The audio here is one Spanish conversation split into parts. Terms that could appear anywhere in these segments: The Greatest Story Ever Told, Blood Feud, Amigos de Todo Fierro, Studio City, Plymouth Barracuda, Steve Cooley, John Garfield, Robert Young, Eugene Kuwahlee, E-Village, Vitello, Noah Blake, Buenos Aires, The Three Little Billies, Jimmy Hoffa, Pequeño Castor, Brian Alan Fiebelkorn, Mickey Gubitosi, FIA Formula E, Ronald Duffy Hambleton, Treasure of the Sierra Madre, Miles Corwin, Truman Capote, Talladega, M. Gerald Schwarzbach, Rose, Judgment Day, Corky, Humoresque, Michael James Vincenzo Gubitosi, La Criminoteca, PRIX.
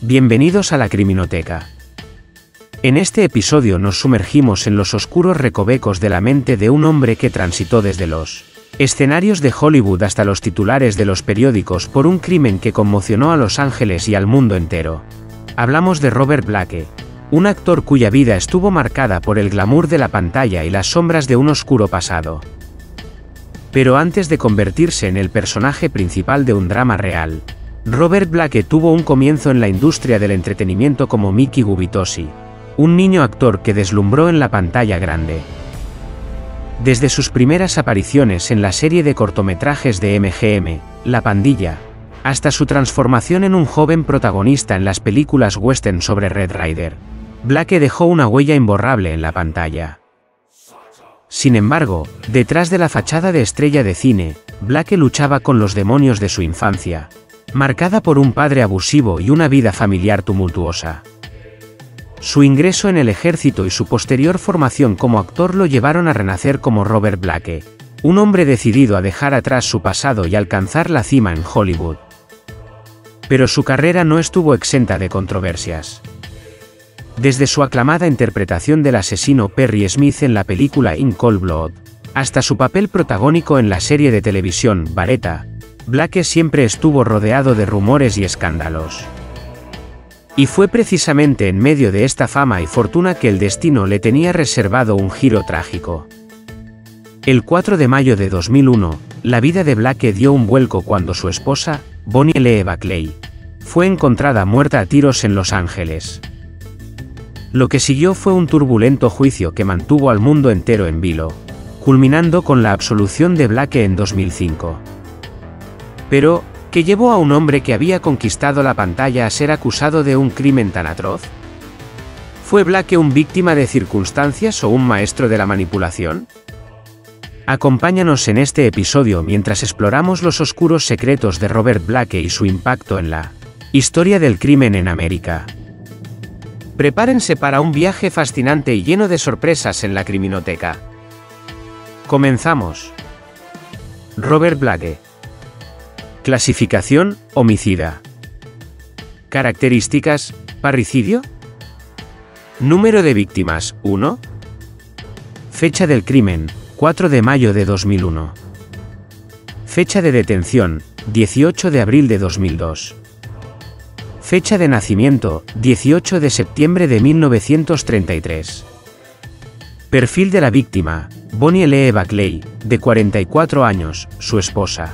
Bienvenidos a la Criminoteca. En este episodio nos sumergimos en los oscuros recovecos de la mente de un hombre que transitó desde los escenarios de Hollywood hasta los titulares de los periódicos por un crimen que conmocionó a Los Ángeles y al mundo entero. Hablamos de Robert Blake, un actor cuya vida estuvo marcada por el glamour de la pantalla y las sombras de un oscuro pasado. Pero antes de convertirse en el personaje principal de un drama real, Robert Blake tuvo un comienzo en la industria del entretenimiento como Mickey Gubitosi, un niño actor que deslumbró en la pantalla grande. Desde sus primeras apariciones en la serie de cortometrajes de MGM, La Pandilla, hasta su transformación en un joven protagonista en las películas western sobre Red Ryder, Blake dejó una huella imborrable en la pantalla. Sin embargo, detrás de la fachada de estrella de cine, Blake luchaba con los demonios de su infancia, marcada por un padre abusivo y una vida familiar tumultuosa. Su ingreso en el ejército y su posterior formación como actor lo llevaron a renacer como Robert Blake, un hombre decidido a dejar atrás su pasado y alcanzar la cima en Hollywood. Pero su carrera no estuvo exenta de controversias. Desde su aclamada interpretación del asesino Perry Smith en la película In Cold Blood, hasta su papel protagónico en la serie de televisión Baretta, Blake siempre estuvo rodeado de rumores y escándalos. Y fue precisamente en medio de esta fama y fortuna que el destino le tenía reservado un giro trágico. El 4 de mayo de 2001, la vida de Blake dio un vuelco cuando su esposa, Bonnie Lee Bakley, fue encontrada muerta a tiros en Los Ángeles. Lo que siguió fue un turbulento juicio que mantuvo al mundo entero en vilo, culminando con la absolución de Blake en 2005. Pero, ¿qué llevó a un hombre que había conquistado la pantalla a ser acusado de un crimen tan atroz? ¿Fue Blake un víctima de circunstancias o un maestro de la manipulación? Acompáñanos en este episodio mientras exploramos los oscuros secretos de Robert Blake y su impacto en la historia del crimen en América. Prepárense para un viaje fascinante y lleno de sorpresas en la Criminoteca. Comenzamos. Robert Blake. Clasificación: homicida. Características: parricidio. Número de víctimas: 1. Fecha del crimen: 4 de mayo de 2001. Fecha de detención: 18 de abril de 2002. Fecha de nacimiento: 18 de septiembre de 1933. Perfil de la víctima: Bonnie Lee Bakley, de 44 años, su esposa.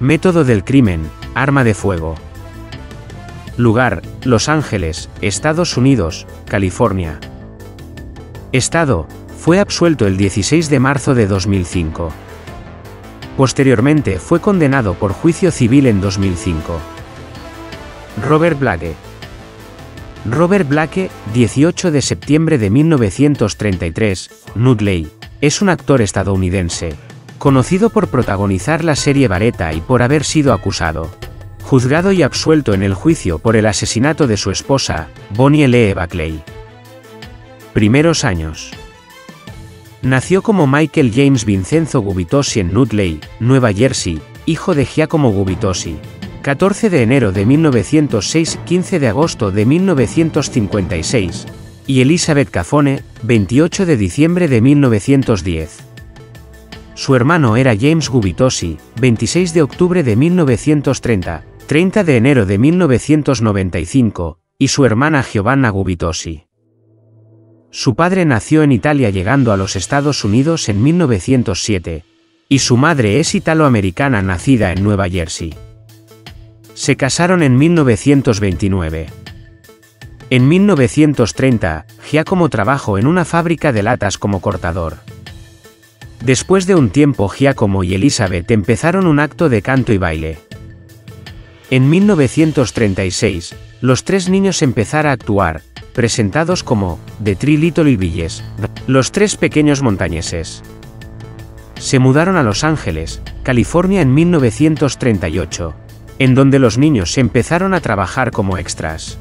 Método del crimen: arma de fuego. Lugar: Los Ángeles, Estados Unidos, California. Estado: fue absuelto el 16 de marzo de 2005. Posteriormente fue condenado por juicio civil en 2005. Robert Blake. Robert Blake, 18 de septiembre de 1933, Nutley, es un actor estadounidense, conocido por protagonizar la serie Baretta y por haber sido acusado, juzgado y absuelto en el juicio por el asesinato de su esposa, Bonnie Lee Bakley. Primeros años. Nació como Michael James Vincenzo Gubitosi en Nutley, Nueva Jersey, hijo de Giacomo Gubitosi, 14 de enero de 1906, 15 de agosto de 1956, y Elizabeth Caffone, 28 de diciembre de 1910. Su hermano era James Gubitosi, 26 de octubre de 1930, 30 de enero de 1995, y su hermana Giovanna Gubitosi. Su padre nació en Italia llegando a los Estados Unidos en 1907, y su madre es italoamericana nacida en Nueva Jersey. Se casaron en 1929. En 1930, Giacomo trabajó en una fábrica de latas como cortador. Después de un tiempo, Giacomo y Elizabeth empezaron un acto de canto y baile. En 1936, los tres niños empezaron a actuar, presentados como The Three Little Billies, los tres pequeños montañeses. Se mudaron a Los Ángeles, California en 1938, en donde los niños empezaron a trabajar como extras.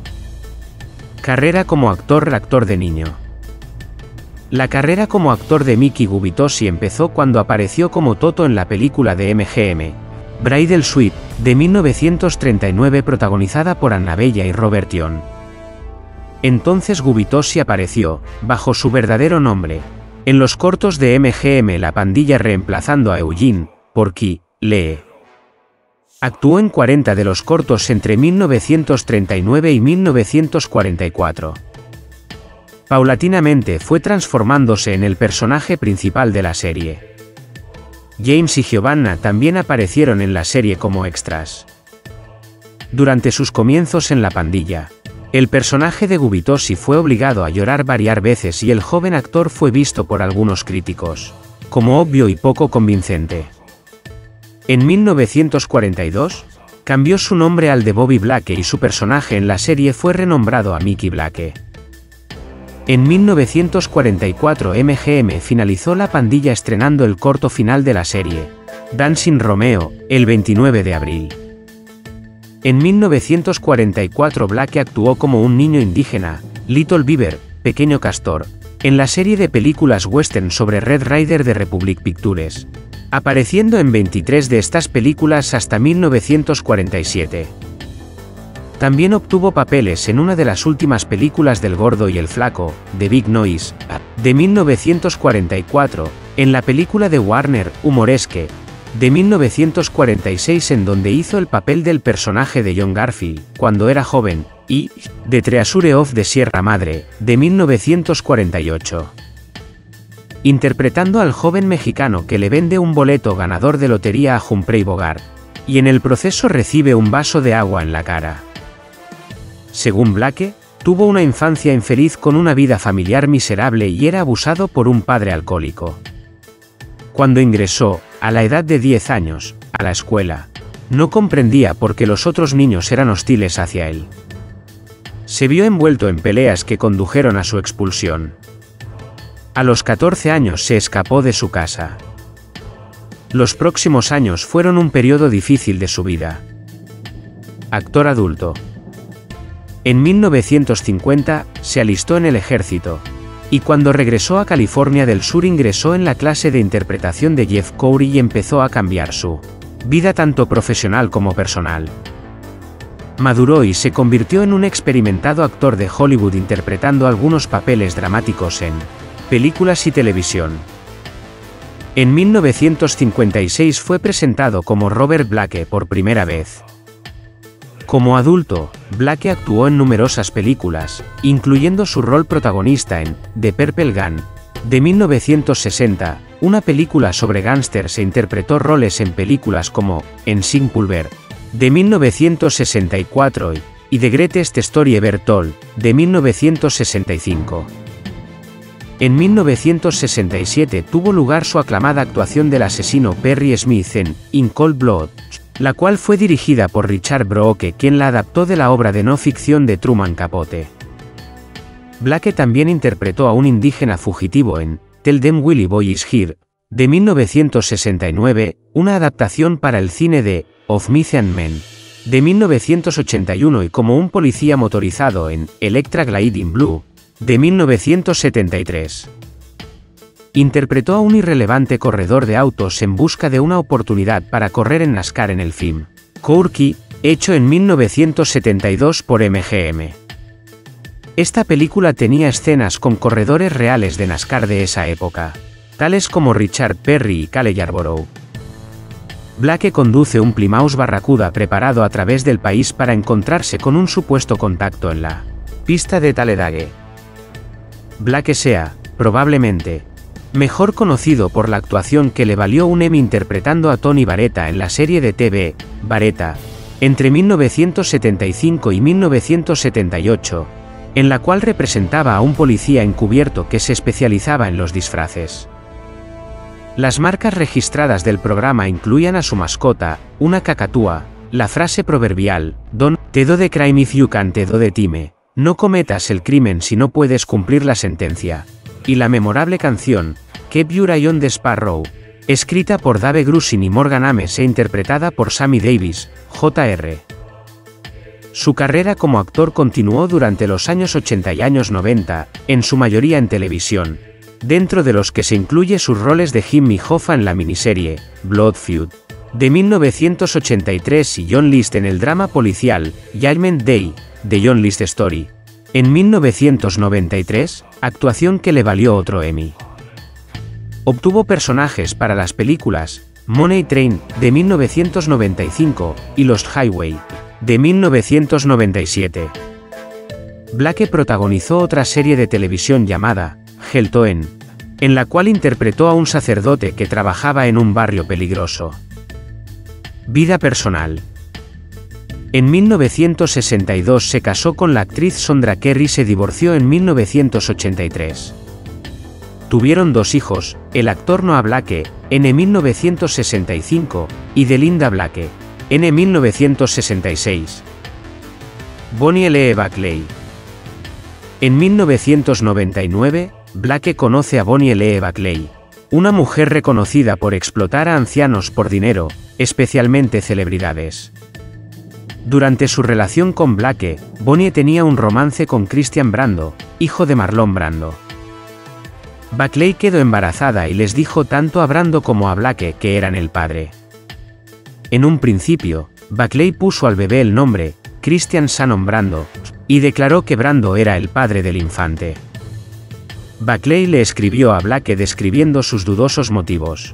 Carrera como actor de niño. La carrera como actor de Mickey Gubitosi empezó cuando apareció como Toto en la película de MGM, Bridal Suite, de 1939, protagonizada por Anna Bella y Robert Young. Entonces Gubitosi apareció, bajo su verdadero nombre, en los cortos de MGM La Pandilla reemplazando a Eugene, Kuwahlee. Actuó en 40 de los cortos entre 1939 y 1944. Paulatinamente fue transformándose en el personaje principal de la serie. James y Giovanna también aparecieron en la serie como extras. Durante sus comienzos en La Pandilla, el personaje de Gubitosi fue obligado a llorar varias veces y el joven actor fue visto por algunos críticos como obvio y poco convincente. En 1942, cambió su nombre al de Bobby Blake y su personaje en la serie fue renombrado a Mickey Blake. En 1944 MGM finalizó La Pandilla estrenando el corto final de la serie, Dancing Romeo, el 29 de abril. En 1944 Blake actuó como un niño indígena, Little Beaver, Pequeño Castor, en la serie de películas western sobre Red Ryder de Republic Pictures, apareciendo en 23 de estas películas hasta 1947. También obtuvo papeles en una de las últimas películas del Gordo y el Flaco, de Big Noise, de 1944, en la película de Warner, Humoresque, de 1946, en donde hizo el papel del personaje de John Garfield, cuando era joven, y de Treasure of the Sierra Madre, de 1948. Interpretando al joven mexicano que le vende un boleto ganador de lotería a Humphrey Bogart, y en el proceso recibe un vaso de agua en la cara. Según Blake, tuvo una infancia infeliz con una vida familiar miserable y era abusado por un padre alcohólico. Cuando ingresó, a la edad de 10 años, a la escuela, no comprendía por qué los otros niños eran hostiles hacia él. Se vio envuelto en peleas que condujeron a su expulsión. A los 14 años se escapó de su casa. Los próximos años fueron un periodo difícil de su vida. Actor adulto. En 1950, se alistó en el ejército, y cuando regresó a California del Sur ingresó en la clase de interpretación de Jeff Corey y empezó a cambiar su vida tanto profesional como personal. Maduró y se convirtió en un experimentado actor de Hollywood interpretando algunos papeles dramáticos en películas y televisión. En 1956 fue presentado como Robert Blake por primera vez. Como adulto, Blake actuó en numerosas películas, incluyendo su rol protagonista en The Purple Gun, de 1960, una película sobre gángsters, e interpretó roles en películas como En Cold Blood, de 1964, y The Greatest Story Ever Told, de 1965. En 1967 tuvo lugar su aclamada actuación del asesino Perry Smith en In Cold Blood, la cual fue dirigida por Richard Brooks, quien la adaptó de la obra de no ficción de Truman Capote. Blake también interpretó a un indígena fugitivo en Tell Them Willie Boy Is Here, de 1969, una adaptación para el cine de Of Myth and Men, de 1981, y como un policía motorizado en Electra Gliding Blue, de 1973. Interpretó a un irrelevante corredor de autos en busca de una oportunidad para correr en NASCAR en el film Corky, hecho en 1972 por MGM. Esta película tenía escenas con corredores reales de NASCAR de esa época, tales como Richard Perry y Cale Yarborough. Blake conduce un Plymouth Barracuda preparado a través del país para encontrarse con un supuesto contacto en la pista de Talladega. Blake sea, probablemente, mejor conocido por la actuación que le valió un Emmy interpretando a Tony Baretta en la serie de TV, Baretta, entre 1975 y 1978, en la cual representaba a un policía encubierto que se especializaba en los disfraces. Las marcas registradas del programa incluían a su mascota, una cacatúa, la frase proverbial, "Don't do the crime if you can't do the time", no cometas el crimen si no puedes cumplir la sentencia, y la memorable canción, Keep Your Eye on the Sparrow, escrita por Dave Grusin y Morgan Ames e interpretada por Sammy Davis, Jr. Su carrera como actor continuó durante los años 80 y años 90, en su mayoría en televisión, dentro de los que se incluye sus roles de Jimmy Hoffa en la miniserie Blood Feud, de 1983 y John List en el drama policial Judgment Day, de John List Story. En 1993, actuación que le valió otro Emmy. Obtuvo personajes para las películas Money Train, de 1995, y Lost Highway, de 1997. Blake protagonizó otra serie de televisión llamada Hell Toen, en la cual interpretó a un sacerdote que trabajaba en un barrio peligroso. Vida personal. En 1962 se casó con la actriz Sondra Kerr y se divorció en 1983. Tuvieron dos hijos, el actor Noah Blake, en 1965, y de Linda Blake, en 1966. Bonnie Lee Bakley. En 1999, Blake conoce a Bonnie Lee Bakley, una mujer reconocida por explotar a ancianos por dinero, especialmente celebridades. Durante su relación con Blake, Bonnie tenía un romance con Christian Brando, hijo de Marlon Brando. Bakley quedó embarazada y les dijo tanto a Brando como a Blake que eran el padre. En un principio, Bakley puso al bebé el nombre Christian Shannon Brando y declaró que Brando era el padre del infante. Bakley le escribió a Blake describiendo sus dudosos motivos.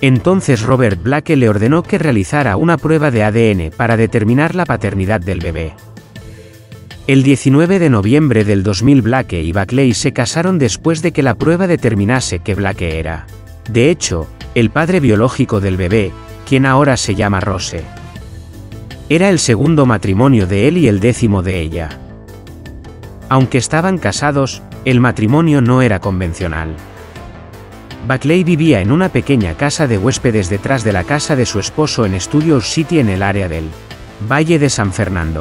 Entonces Robert Blake le ordenó que realizara una prueba de ADN para determinar la paternidad del bebé. El 19 de noviembre del 2000 Blake y Bakley se casaron después de que la prueba determinase que Blake era, de hecho, el padre biológico del bebé, quien ahora se llama Rose. Era el segundo matrimonio de él y el décimo de ella. Aunque estaban casados, el matrimonio no era convencional. Bakley vivía en una pequeña casa de huéspedes detrás de la casa de su esposo en Studio City en el área del Valle de San Fernando.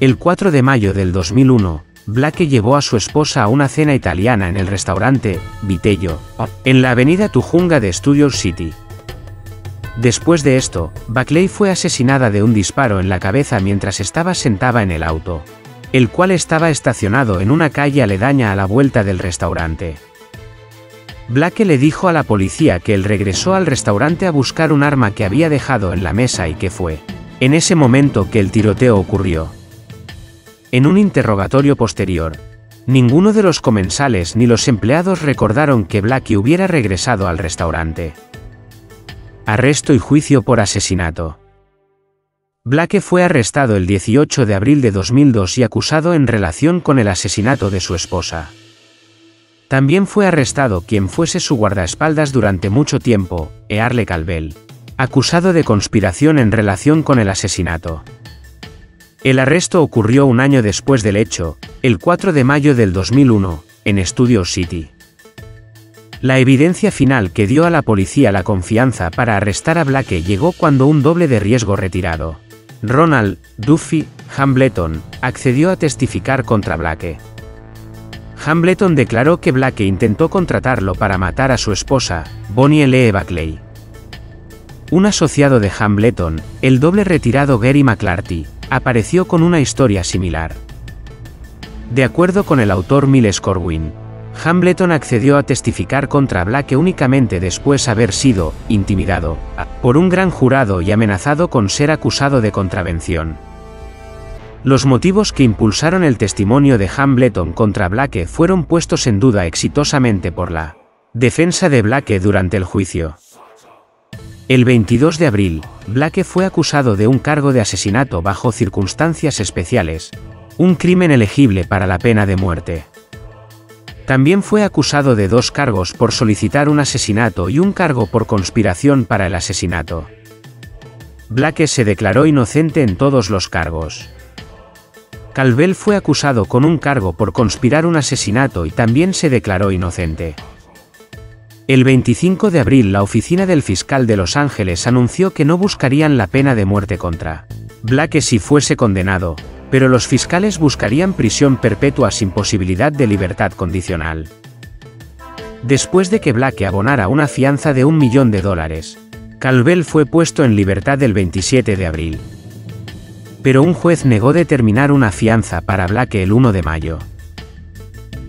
El 4 de mayo del 2001, Blake llevó a su esposa a una cena italiana en el restaurante Vitello, en la avenida Tujunga de Studio City. Después de esto, Bakley fue asesinada de un disparo en la cabeza mientras estaba sentada en el auto, el cual estaba estacionado en una calle aledaña a la vuelta del restaurante. Blake le dijo a la policía que él regresó al restaurante a buscar un arma que había dejado en la mesa y que fue en ese momento que el tiroteo ocurrió. En un interrogatorio posterior, ninguno de los comensales ni los empleados recordaron que Blake hubiera regresado al restaurante. Arresto y juicio por asesinato. Blake fue arrestado el 18 de abril de 2002 y acusado en relación con el asesinato de su esposa. También fue arrestado quien fuese su guardaespaldas durante mucho tiempo, Earle Calvell, acusado de conspiración en relación con el asesinato. El arresto ocurrió un año después del hecho, el 4 de mayo del 2001, en Studio City. La evidencia final que dio a la policía la confianza para arrestar a Blake llegó cuando un doble de riesgo retirado, Ronald Duffy Hambleton, accedió a testificar contra Blake. Hambleton declaró que Blake intentó contratarlo para matar a su esposa, Bonnie Lee Bakley. Un asociado de Hambleton, el doble retirado Gary McClarty, apareció con una historia similar. De acuerdo con el autor Miles Corwin, Hambleton accedió a testificar contra Blake únicamente después de haber sido intimidado por un gran jurado y amenazado con ser acusado de contravención. Los motivos que impulsaron el testimonio de Hambleton contra Blake fueron puestos en duda exitosamente por la defensa de Blake durante el juicio. El 22 de abril, Blake fue acusado de un cargo de asesinato bajo circunstancias especiales, un crimen elegible para la pena de muerte. También fue acusado de dos cargos por solicitar un asesinato y un cargo por conspiración para el asesinato. Blake se declaró inocente en todos los cargos. Calvell fue acusado con un cargo por conspirar un asesinato y también se declaró inocente. El 25 de abril la oficina del fiscal de Los Ángeles anunció que no buscarían la pena de muerte contra Blake si fuese condenado, pero los fiscales buscarían prisión perpetua sin posibilidad de libertad condicional. Después de que Blake abonara una fianza de $1 millón, Calvell fue puesto en libertad el 27 de abril. Pero un juez negó determinar una fianza para Blake el 1 de mayo.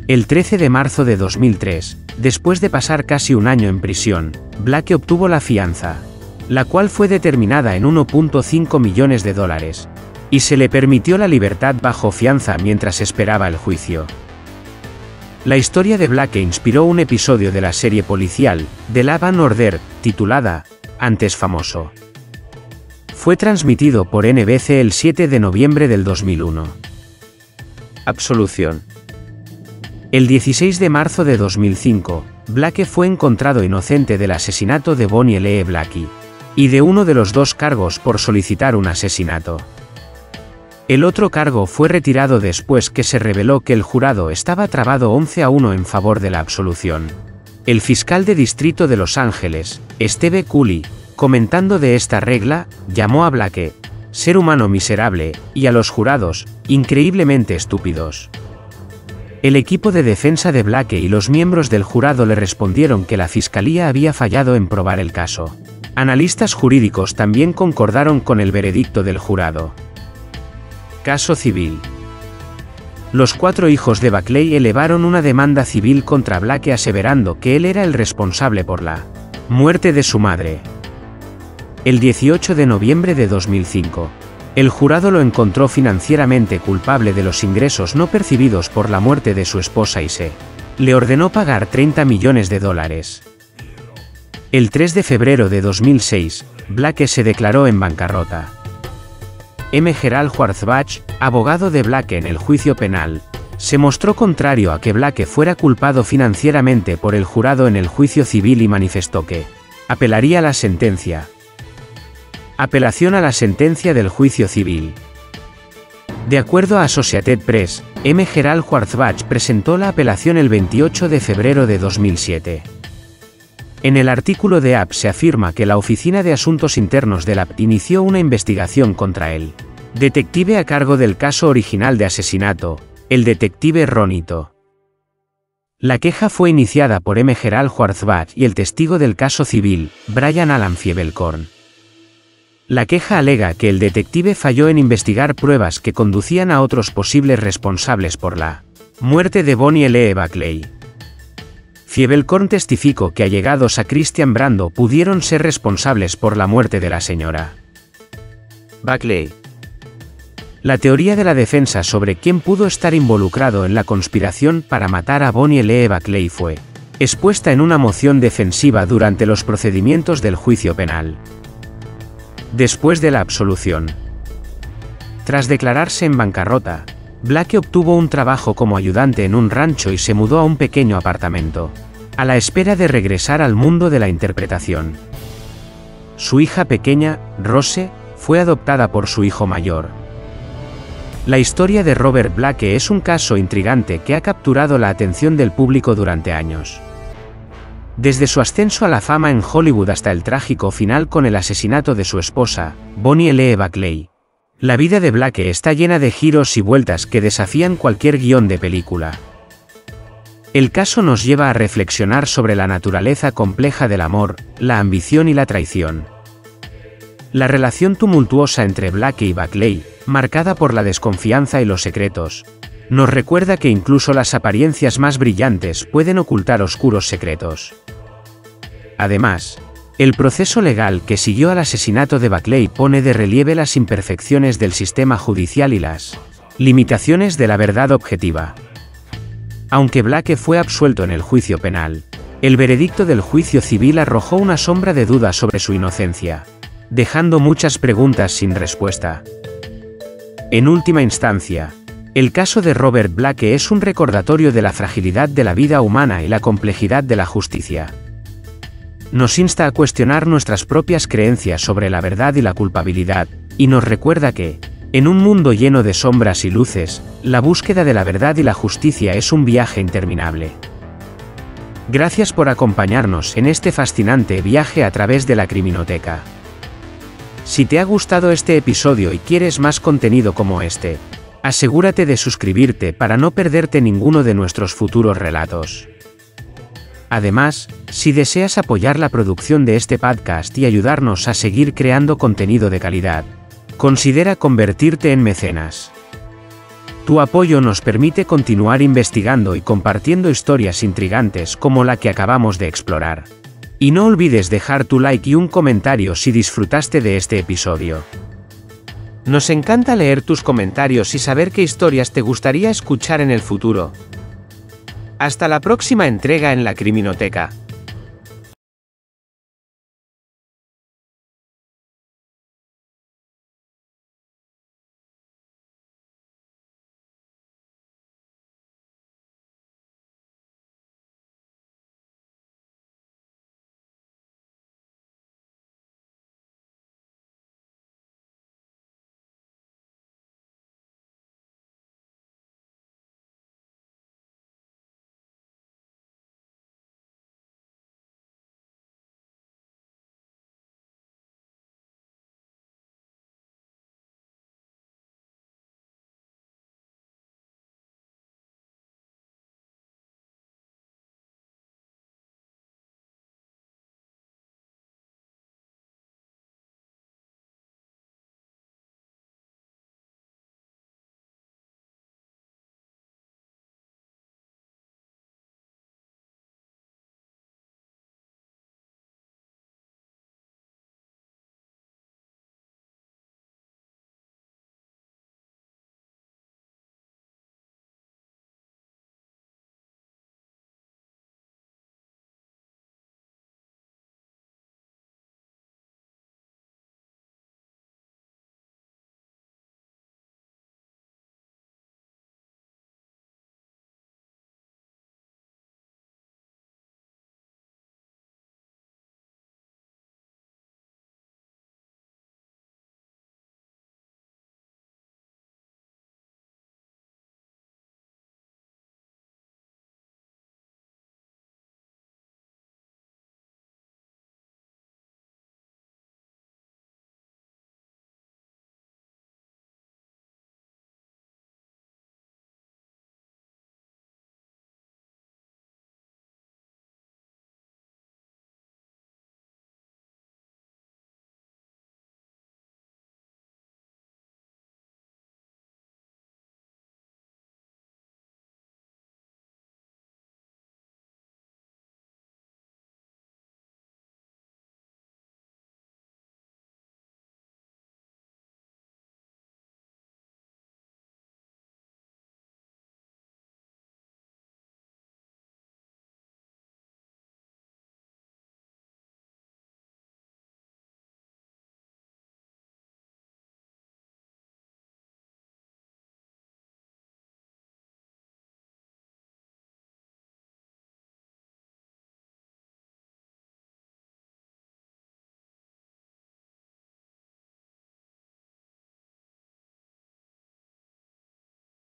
El 13 de marzo de 2003, después de pasar casi un año en prisión, Blake obtuvo la fianza, la cual fue determinada en $1.5 millones, y se le permitió la libertad bajo fianza mientras esperaba el juicio. La historia de Blake inspiró un episodio de la serie policial, The Law and Order, titulada, Antes famoso. Fue transmitido por NBC el 7 de noviembre del 2001. Absolución. El 16 de marzo de 2005, Blake fue encontrado inocente del asesinato de Bonnie Lee Bakley, y de uno de los dos cargos por solicitar un asesinato. El otro cargo fue retirado después que se reveló que el jurado estaba trabado 11-1 en favor de la absolución. El fiscal de distrito de Los Ángeles, Steve Cooley, comentando de esta regla, llamó a Blake, ser humano miserable, y a los jurados, increíblemente estúpidos. El equipo de defensa de Blake y los miembros del jurado le respondieron que la fiscalía había fallado en probar el caso. Analistas jurídicos también concordaron con el veredicto del jurado. Caso civil. Los cuatro hijos de Bakley elevaron una demanda civil contra Blake aseverando que él era el responsable por la muerte de su madre. El 18 de noviembre de 2005, el jurado lo encontró financieramente culpable de los ingresos no percibidos por la muerte de su esposa y se le ordenó pagar $30 millones. El 3 de febrero de 2006, Blake se declaró en bancarrota. M. Gerald Schwarzbach, abogado de Blake en el juicio penal, se mostró contrario a que Blake fuera culpado financieramente por el jurado en el juicio civil y manifestó que apelaría la sentencia. Apelación a la sentencia del juicio civil. De acuerdo a Associated Press, M. Gerald Schwarzbach presentó la apelación el 28 de febrero de 2007. En el artículo de AP se afirma que la Oficina de Asuntos Internos del AP inició una investigación contra él. Detective a cargo del caso original de asesinato, el detective Ronito. La queja fue iniciada por M. Gerald Schwarzbach y el testigo del caso civil, Brian Alan Fiebelkorn. La queja alega que el detective falló en investigar pruebas que conducían a otros posibles responsables por la muerte de Bonnie Lee Bakley. Fiebelkorn testificó que allegados a Christian Brando pudieron ser responsables por la muerte de la señora Bakley. La teoría de la defensa sobre quién pudo estar involucrado en la conspiración para matar a Bonnie Lee Bakley fue expuesta en una moción defensiva durante los procedimientos del juicio penal. Después de la absolución. Tras declararse en bancarrota, Blake obtuvo un trabajo como ayudante en un rancho y se mudó a un pequeño apartamento, a la espera de regresar al mundo de la interpretación. Su hija pequeña, Rose, fue adoptada por su hijo mayor. La historia de Robert Blake es un caso intrigante que ha capturado la atención del público durante años. Desde su ascenso a la fama en Hollywood hasta el trágico final con el asesinato de su esposa, Bonnie Lee Bakley. La vida de Blake está llena de giros y vueltas que desafían cualquier guión de película. El caso nos lleva a reflexionar sobre la naturaleza compleja del amor, la ambición y la traición. La relación tumultuosa entre Blake y Bakley, marcada por la desconfianza y los secretos, nos recuerda que incluso las apariencias más brillantes pueden ocultar oscuros secretos. Además, el proceso legal que siguió al asesinato de Bakley pone de relieve las imperfecciones del sistema judicial y las limitaciones de la verdad objetiva. Aunque Blake fue absuelto en el juicio penal, el veredicto del juicio civil arrojó una sombra de duda sobre su inocencia, dejando muchas preguntas sin respuesta. En última instancia, el caso de Robert Blake es un recordatorio de la fragilidad de la vida humana y la complejidad de la justicia. Nos insta a cuestionar nuestras propias creencias sobre la verdad y la culpabilidad, y nos recuerda que, en un mundo lleno de sombras y luces, la búsqueda de la verdad y la justicia es un viaje interminable. Gracias por acompañarnos en este fascinante viaje a través de la Criminoteca. Si te ha gustado este episodio y quieres más contenido como este, asegúrate de suscribirte para no perderte ninguno de nuestros futuros relatos. Además, si deseas apoyar la producción de este podcast y ayudarnos a seguir creando contenido de calidad, considera convertirte en mecenas. Tu apoyo nos permite continuar investigando y compartiendo historias intrigantes como la que acabamos de explorar. Y no olvides dejar tu like y un comentario si disfrutaste de este episodio. Nos encanta leer tus comentarios y saber qué historias te gustaría escuchar en el futuro. Hasta la próxima entrega en la Criminoteca.